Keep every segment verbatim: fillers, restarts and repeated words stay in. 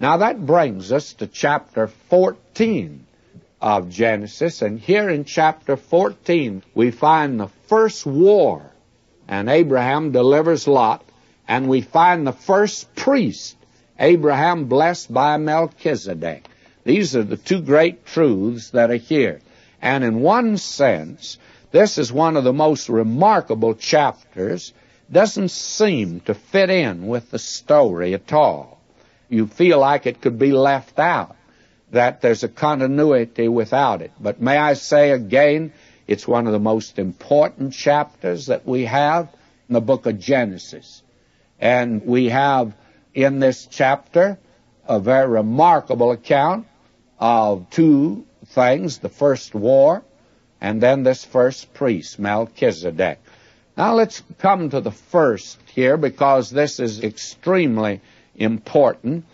Now that brings us to chapter fourteen of Genesis, and here in chapter fourteen we find the first war, and Abraham delivers Lot, and we find the first priest, Abraham blessed by Melchizedek. These are the two great truths that are here. And in one sense, this is one of the most remarkable chapters. Doesn't seem to fit in with the story at all. You feel like it could be left out, that there's a continuity without it. But may I say again, it's one of the most important chapters that we have in the book of Genesis. And we have in this chapter a very remarkable account of two things, the first war and then this first priest, Melchizedek. Now let's come to the first here, because this is extremely important.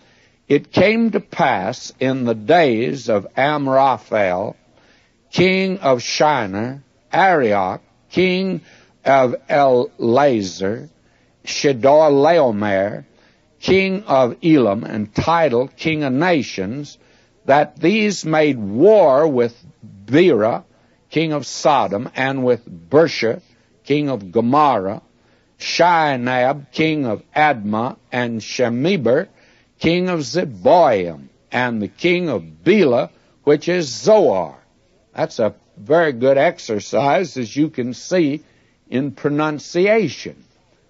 It came to pass in the days of Amraphel, king of Shinar, Arioch, king of El-Lazar, Chedor-laomer, king of Elam, entitled King of Nations, that these made war with Bera, king of Sodom, and with Bersha, king of Gomorrah, Shinab, king of Adma, and Shemeber, king of Zeboiim, and the king of Bela, which is Zoar. That's a very good exercise, as you can see, in pronunciation.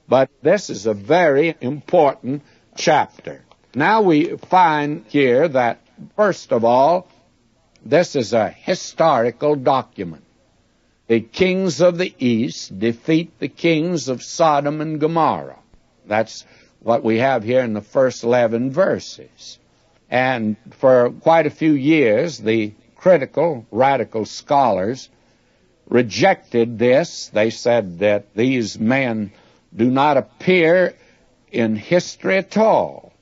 But this is a very important chapter. Now we find here that, first of all, this is a historical document. The kings of the east defeat the kings of Sodom and Gomorrah. That's what we have here in the first eleven verses. And for quite a few years, the critical, radical scholars rejected this. They said that these men do not appear in history at all,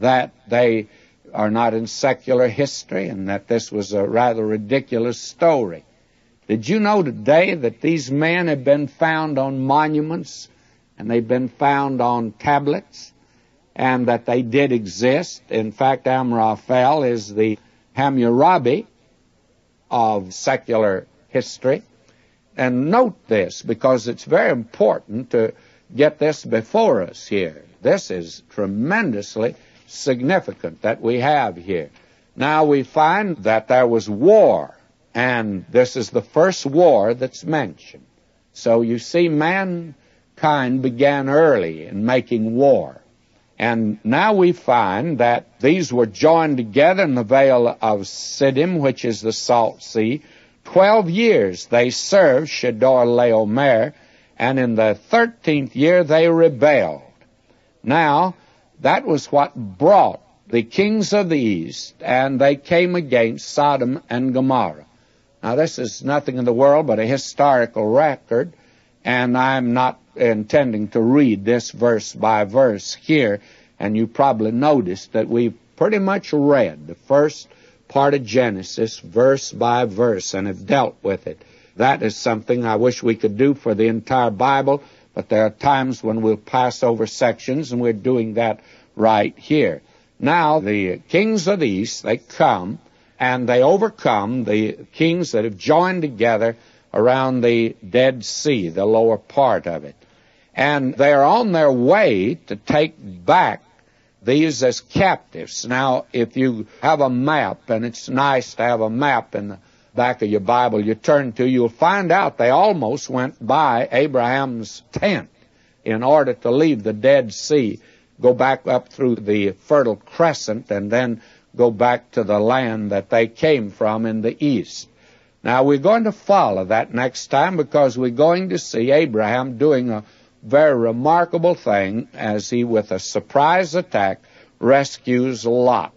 that they are not in secular history, and that this was a rather ridiculous story. Did you know today that these men have been found on monuments, and they've been found on tablets, and that they did exist? In fact, Amraphel is the Hammurabi of secular history. And note this, because it's very important to get this before us here. This is tremendously significant that we have here. Now we find that there was war, and this is the first war that's mentioned. So you see, mankind began early in making war. And now we find that these were joined together in the vale of Sidim, which is the Salt Sea. Twelve years they served Chedorlaomer, and in the thirteenth year they rebelled. Now, that was what brought the kings of the east, and they came against Sodom and Gomorrah. Now, this is nothing in the world but a historical record, and I'm not intending to read this verse by verse here, and you probably noticed that we've pretty much read the first part of Genesis verse by verse and have dealt with it. That is something I wish we could do for the entire Bible, but there are times when we'll pass over sections, and we're doing that right here. Now, the kings of the east, they come, and they overcome the kings that have joined together around the Dead Sea, the lower part of it. And they are on their way to take back these as captives. Now, if you have a map, and it's nice to have a map in the back of your Bible you turn to, you'll find out they almost went by Abraham's tent in order to leave the Dead Sea, go back up through the Fertile Crescent, and then go back to the land that they came from in the east. Now, we're going to follow that next time, because we're going to see Abraham doing a very remarkable thing as he, with a surprise attack, rescues Lot.